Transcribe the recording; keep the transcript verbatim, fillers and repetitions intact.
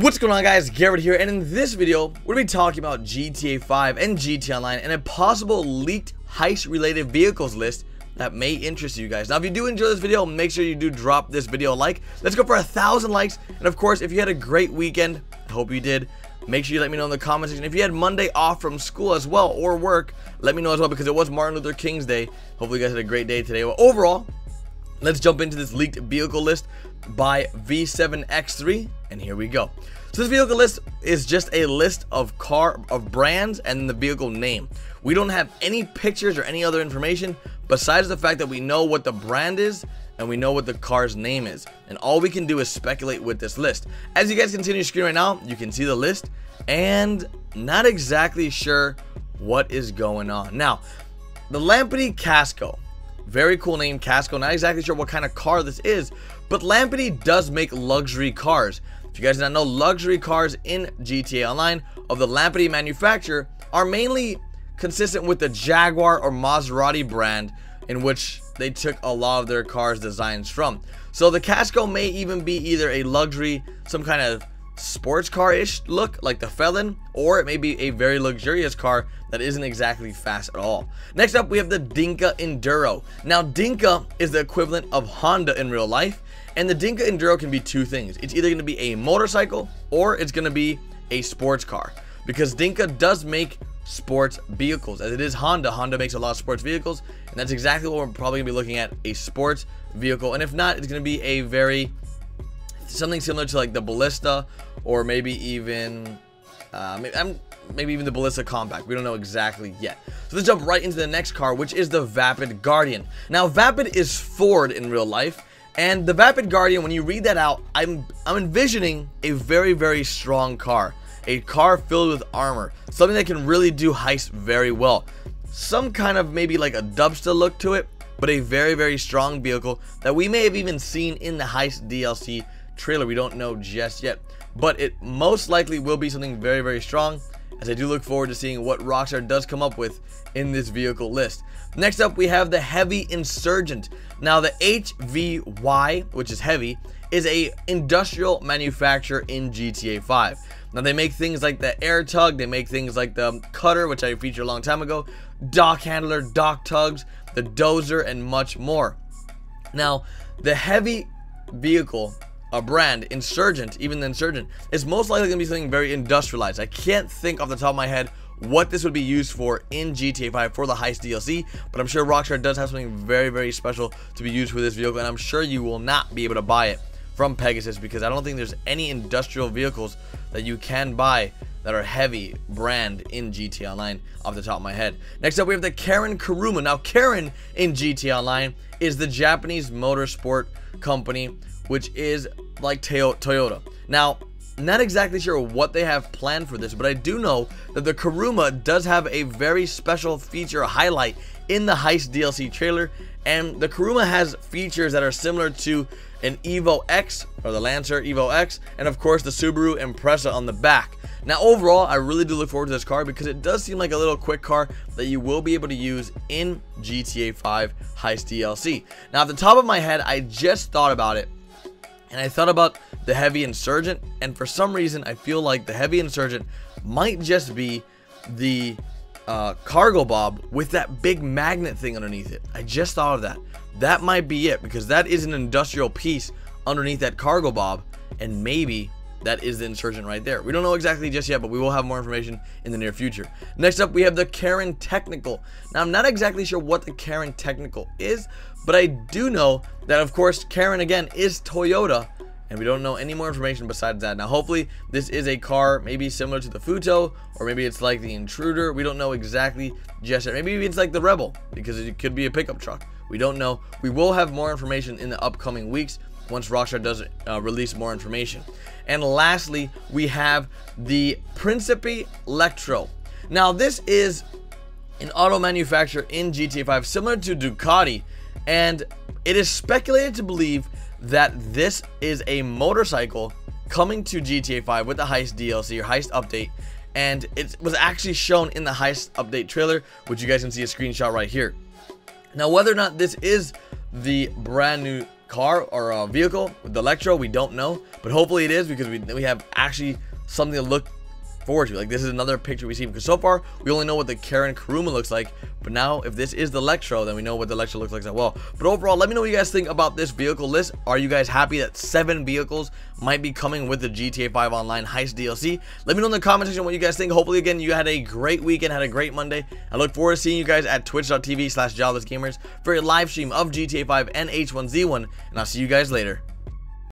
What's going on, guys? Garrett here, and in this video we're gonna be talking about G T A five and G T A Online and a possible leaked heist related vehicles list that may interest you guys. Now if you do enjoy this video, make sure you do drop this video a like. Let's go for a thousand likes, and of course if you had a great weekend, I hope you did, make sure you let me know in the comment section. If you had Monday off from school as well, or work, let me know as well, because it was Martin Luther King's Day. Hopefully you guys had a great day today. Well, overall, let's jump into this leaked vehicle list by V seven X three, and here we go. So this vehicle list is just a list of car of brands and the vehicle name. We don't have any pictures or any other information besides the fact that we know what the brand is and we know what the car's name is, and all we can do is speculate with this list. As you guys can see on your screen right now, you can see the list, and not exactly sure what is going on. Now, the Lampady Casco, very cool name, Casco. Not exactly sure what kind of car this is, but Lampady does make luxury cars. If you guys did not know, luxury cars in G T A Online of the Lampady manufacturer are mainly consistent with the Jaguar or Maserati brand, in which they took a lot of their cars' designs from. So the Casco may even be either a luxury, some kind of sports car-ish look like the Felon, or it may be a very luxurious car that isn't exactly fast at all. Next up, we have the Dinka Enduro. Now, Dinka is the equivalent of Honda in real life, and the Dinka Enduro can be two things. It's either going to be a motorcycle or it's going to be a sports car, because Dinka does make sports vehicles, as it is Honda. Honda makes a lot of sports vehicles, and that's exactly what we're probably going to be looking at, a sports vehicle. And if not, it's going to be a very something similar to like the Ballista, or maybe even uh, maybe, I'm, maybe even the Ballista Compact. We don't know exactly yet. So let's jump right into the next car, which is the Vapid Guardian. Now, Vapid is Ford in real life, and the Vapid Guardian, when you read that out, I'm I'm envisioning a very very strong car, a car filled with armor, something that can really do heists very well. Some kind of maybe like a Dubsta look to it, but a very very strong vehicle that we may have even seen in the heist D L C trailer. We don't know just yet, but it most likely will be something very very strong, as I do look forward to seeing what Rockstar does come up with in this vehicle list. Next up, we have the H V Y Insurgent. Now, the H V Y, which is Heavy, is a industrial manufacturer in G T A five. Now, they make things like the air tug, they make things like the cutter, which I featured a long time ago, dock handler, dock tugs, the dozer, and much more. Now, the Heavy vehicle, a brand, Insurgent, even the Insurgent, is most likely going to be something very industrialized. I can't think off the top of my head what this would be used for in G T A five for the heist D L C, but I'm sure Rockstar does have something very, very special to be used for this vehicle, and I'm sure you will not be able to buy it from Pegasus, because I don't think there's any industrial vehicles that you can buy that are Heavy brand in G T A Online off the top of my head. Next up, we have the Karin Kuruma. Now, Karin in G T A Online is the Japanese motorsport company, which is like Toyota. Now, not exactly sure what they have planned for this, but I do know that the Kuruma does have a very special feature highlight in the heist D L C trailer, and the Kuruma has features that are similar to an Evo X, or the Lancer Evo X, and of course the Subaru Impreza on the back. Now, overall, I really do look forward to this car, because it does seem like a little quick car that you will be able to use in G T A five heist D L C. Now, at the top of my head, I just thought about it, and I thought about the H V Y Insurgent, and for some reason I feel like the H V Y Insurgent might just be the uh, cargo bob with that big magnet thing underneath it. I just thought of that. That might be it, because that is an industrial piece underneath that cargo bob, and maybe that is the Insurgent right there. We don't know exactly just yet, but we will have more information in the near future. Next up, we have the Karin Technical. Now, I'm not exactly sure what the Karin Technical is, but I do know that, of course, Karin, again, is Toyota, and we don't know any more information besides that. Now, hopefully, this is a car maybe similar to the Futo, or maybe it's like the Intruder. We don't know exactly just yet. Maybe it's like the Rebel, because it could be a pickup truck. We don't know. We will have more information in the upcoming weeks, once Rockstar does uh, release more information. And lastly, we have the Principe Electro. Now, this is an auto manufacturer in G T A five similar to Ducati, and it is speculated to believe that this is a motorcycle coming to G T A five with the heist D L C or heist update, and it was actually shown in the heist update trailer, which you guys can see a screenshot right here. Now, whether or not this is the brand new car or uh, vehicle with the Electro, we don't know, but hopefully it is, because we, we have actually something to look forward to. Like, this is another picture we see, because so far we only know what the Karin Kuruma looks like, but now if this is the Electro, then we know what the Electro looks like as well. But overall, let me know what you guys think about this vehicle list. Are you guys happy that seven vehicles might be coming with the G T A five Online Heist D L C? Let me know in the comment section what you guys think. Hopefully, again, you had a great weekend, had a great Monday. I look forward to seeing you guys at twitch dot t v slash joblessgamers for a live stream of G T A five and H one Z one, and I'll see you guys later.